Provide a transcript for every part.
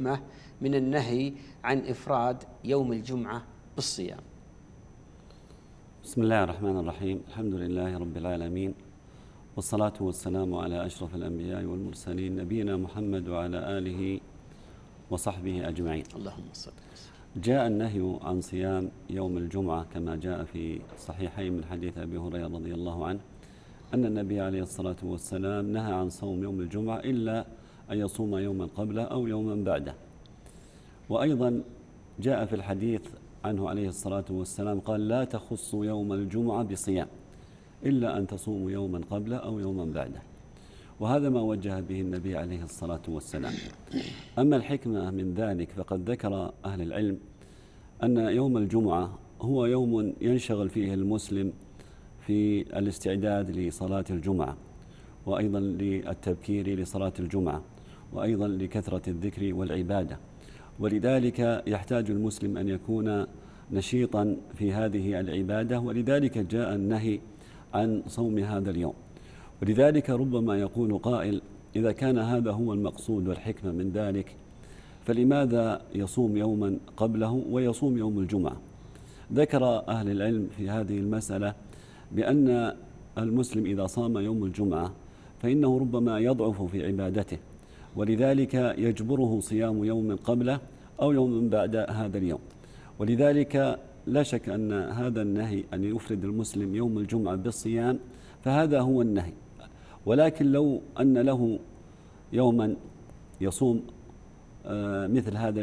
الحكمة من النهي عن إفراد يوم الجمعة بالصيام؟ بسم الله الرحمن الرحيم، الحمد لله رب العالمين، والصلاة والسلام على أشرف الأنبياء والمرسلين، نبينا محمد وعلى آله وصحبه أجمعين. اللهم صل وسلم. جاء النهي عن صيام يوم الجمعة كما جاء في صحيحين من حديث أبي هريرة رضي الله عنه أن النبي عليه الصلاة والسلام نهى عن صوم يوم الجمعة إلا أن يصوم يوما قبله أو يوما بعده. وأيضا جاء في الحديث عنه عليه الصلاة والسلام قال: لا تخصوا يوم الجمعة بصيام إلا أن تصوموا يوما قبله أو يوما بعده. وهذا ما وجه به النبي عليه الصلاة والسلام. أما الحكمة من ذلك فقد ذكر أهل العلم أن يوم الجمعة هو يوم ينشغل فيه المسلم في الاستعداد لصلاة الجمعة، وأيضا للتبكير لصلاة الجمعة، وأيضا لكثرة الذكر والعبادة، ولذلك يحتاج المسلم أن يكون نشيطا في هذه العبادة، ولذلك جاء النهي عن صوم هذا اليوم. ولذلك ربما يقول قائل: إذا كان هذا هو المقصود والحكمة من ذلك فلماذا يصوم يوما قبله ويصوم يوم الجمعة؟ ذكر أهل العلم في هذه المسألة بأن المسلم إذا صام يوم الجمعة فإنه ربما يضعف في عبادته، ولذلك يجبره صيام يوم قبله أو يوم بعد هذا اليوم. ولذلك لا شك أن هذا النهي أن يفرد المسلم يوم الجمعة بالصيام فهذا هو النهي، ولكن لو أن له يوما يصوم مثل هذا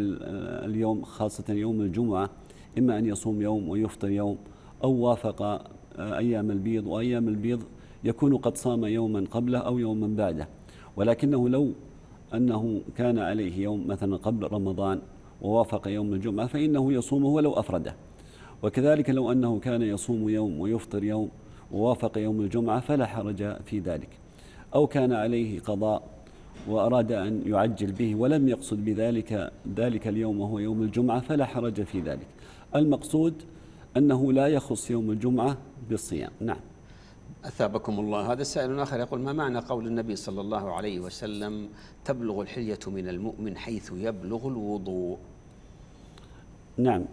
اليوم، خاصة يوم الجمعة، إما أن يصوم يوم ويفطر يوم، أو وافق أيام البيض، وأيام البيض يكون قد صام يوما قبله أو يوما بعده، ولكنه لو أنه كان عليه يوم مثلا قبل رمضان ووافق يوم الجمعة فإنه يصومه ولو أفرده، وكذلك لو أنه كان يصوم يوم ويفطر يوم ووافق يوم الجمعة فلا حرج في ذلك، أو كان عليه قضاء وأراد أن يعجل به ولم يقصد بذلك ذلك اليوم وهو يوم الجمعة فلا حرج في ذلك. المقصود أنه لا يخص يوم الجمعة بالصيام. نعم، أثابكم الله. هذا السائل آخر يقول: ما معنى قول النبي صلى الله عليه وسلم: تبلغ الحلية من المؤمن حيث يبلغ الوضوء؟ نعم،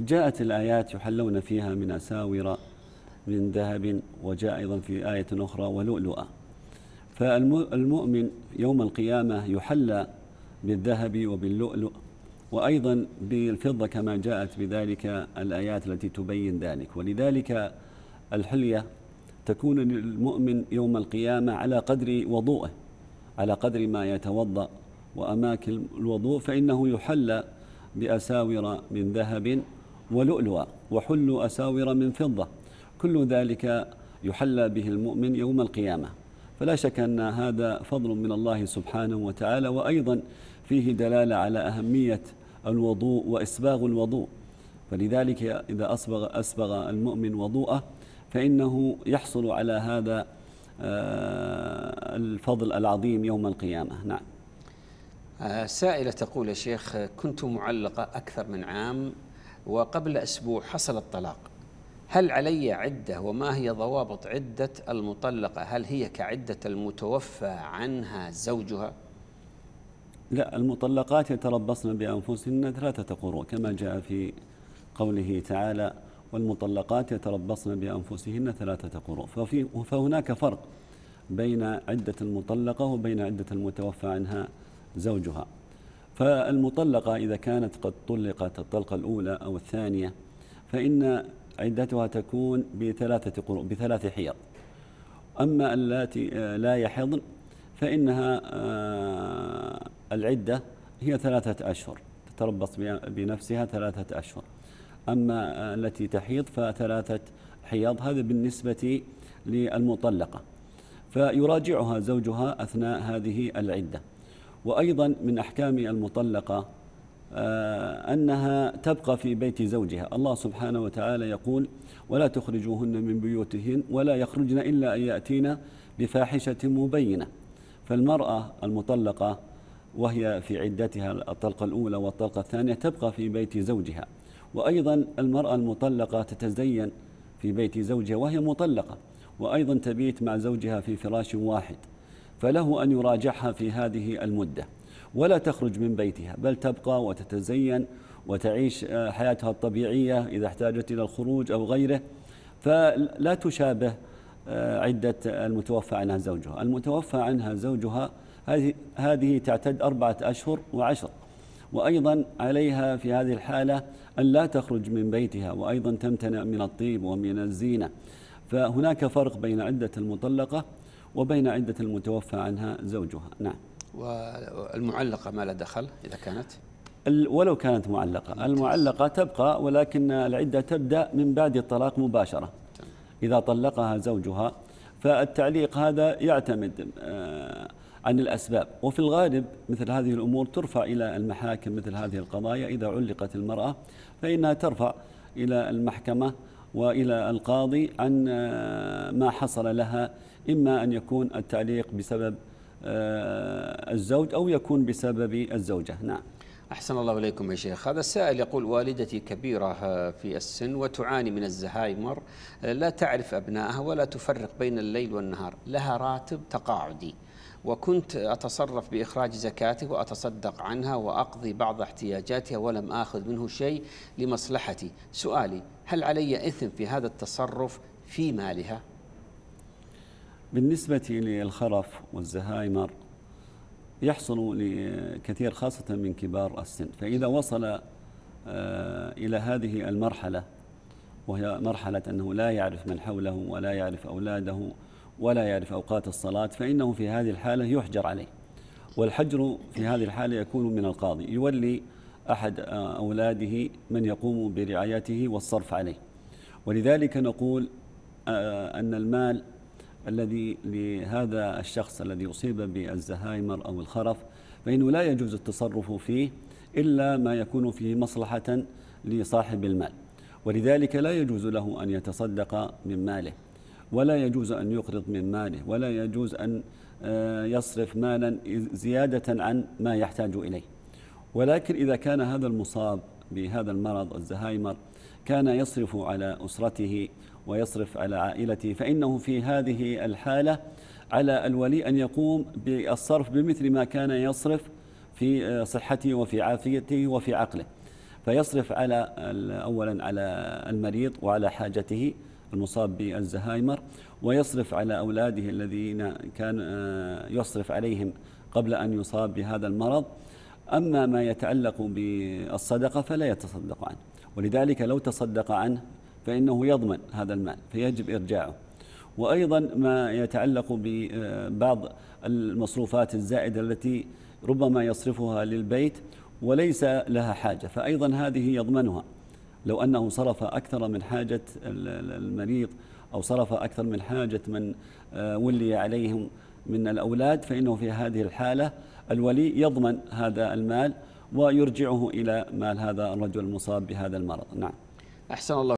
جاءت الآيات يحلون فيها من أساور من ذهب، وجاء أيضا في آية أخرى ولؤلؤا. فالمؤمن يوم القيامة يحلى بالذهب وباللؤلؤ وأيضا بالفضة كما جاءت بذلك الآيات التي تبين ذلك. ولذلك الحلية تكون للمؤمن يوم القيامة على قدر وضوءه، على قدر ما يتوضأ وأماكن الوضوء، فإنه يحلى بأساور من ذهب ولؤلؤا، وحلوا أساور من فضة، كل ذلك يحلى به المؤمن يوم القيامة. فلا شك أن هذا فضل من الله سبحانه وتعالى، وأيضا فيه دلالة على أهمية الوضوء وإسباغ الوضوء. فلذلك إذا أسبغ المؤمن وضوءه فإنه يحصل على هذا الفضل العظيم يوم القيامة. نعم. سائلة تقول: يا شيخ، كنت معلقة أكثر من عام وقبل أسبوع حصل الطلاق، هل علي عدة؟ وما هي ضوابط عدة المطلقة؟ هل هي كعدة المتوفى عنها زوجها؟ لا، المطلقات يتربصن بأنفسهن ثلاثة قروء كما جاء في قوله تعالى: والمطلقات يتربصن بأنفسهن ثلاثة قروء. فهناك فرق بين عدة المطلقة وبين عدة المتوفى عنها زوجها. فالمطلقة إذا كانت قد طلقت الطلقة الأولى أو الثانية فإن عدتها تكون بثلاثة قروء، بثلاث حيض. أما اللاتي لا يحضن فإنها العدة هي 3 أشهر، تتربص بنفسها 3 أشهر. أما التي تحيض ف3 حيض. هذا بالنسبة للمطلقة، فيراجعها زوجها أثناء هذه العدة. وأيضا من أحكام المطلقة أنها تبقى في بيت زوجها. الله سبحانه وتعالى يقول: ولا تخرجوهن من بيوتهن ولا يخرجن إلا أن يأتين بفاحشة مبينة. فالمرأة المطلقة وهي في عدتها الطلقة الأولى والطلقة الثانية تبقى في بيت زوجها. وأيضا المرأة المطلقة تتزين في بيت زوجها وهي مطلقة، وأيضا تبيت مع زوجها في فراش واحد، فله أن يراجعها في هذه المدة. ولا تخرج من بيتها، بل تبقى وتتزين وتعيش حياتها الطبيعية إذا احتاجت إلى الخروج أو غيره، فلا تشابه عدة المتوفى عنها زوجها. المتوفى عنها زوجها هذه تعتد 4 أشهر و10، وأيضا عليها في هذه الحالة أن لا تخرج من بيتها، وأيضا تمتنع من الطيب ومن الزينة. فهناك فرق بين عدة المطلقة وبين عدة المتوفى عنها زوجها. نعم. والمعلقة ما لا دخل إذا كانت؟ ولو كانت معلقة، المعلقة تبقى، ولكن العدة تبدأ من بعد الطلاق مباشرة إذا طلقها زوجها. فالتعليق هذا يعتمد عن الأسباب، وفي الغالب مثل هذه الأمور ترفع إلى المحاكم، مثل هذه القضايا إذا علقت المرأة فإنها ترفع إلى المحكمة وإلى القاضي عن ما حصل لها، إما أن يكون التعليق بسبب الزوج أو يكون بسبب الزوجة. نعم. أحسن الله إليكم يا شيخ. هذا السائل يقول: والدتي كبيرة في السن وتعاني من الزهايمر، لا تعرف أبنائها ولا تفرق بين الليل والنهار، لها راتب تقاعدي، وكنت أتصرف بإخراج زكاته وأتصدق عنها وأقضي بعض احتياجاتها ولم آخذ منه شيء لمصلحتي. سؤالي: هل علي إثم في هذا التصرف في مالها؟ بالنسبة للخرف والزهايمر يحصل لكثير خاصة من كبار السن، فإذا وصل إلى هذه المرحلة، وهي مرحلة أنه لا يعرف من حوله ولا يعرف أولاده ولا يعرف أوقات الصلاة، فإنه في هذه الحالة يحجر عليه، والحجر في هذه الحالة يكون من القاضي، يولي أحد أولاده من يقوم برعايته والصرف عليه. ولذلك نقول أن المال الذي لهذا الشخص الذي أصيب بالزهايمر أو الخرف فإنه لا يجوز التصرف فيه إلا ما يكون فيه مصلحة لصاحب المال، ولذلك لا يجوز له أن يتصدق من ماله، ولا يجوز أن يقرض من ماله، ولا يجوز أن يصرف مالا زيادة عن ما يحتاج إليه. ولكن إذا كان هذا المصاب بهذا المرض الزهايمر كان يصرف على أسرته ويصرف على عائلته، فإنه في هذه الحالة على الولي أن يقوم بالصرف بمثل ما كان يصرف في صحته وفي عافيته وفي عقله، فيصرف على أولا على المريض وعلى حاجته المصاب بالزهايمر، ويصرف على أولاده الذين كان يصرف عليهم قبل أن يصاب بهذا المرض. أما ما يتعلق بالصدقة فلا يتصدق عنه، ولذلك لو تصدق عنه فإنه يضمن هذا المال فيجب إرجاعه. وأيضا ما يتعلق ببعض المصروفات الزائدة التي ربما يصرفها للبيت وليس لها حاجة، فأيضا هذه يضمنها، لو أنه صرف أكثر من حاجة المريض أو صرف أكثر من حاجة من ولي عليهم من الأولاد، فإنه في هذه الحالة الولي يضمن هذا المال ويرجعه إلى مال هذا الرجل المصاب بهذا المرض. نعم. أحسن الله.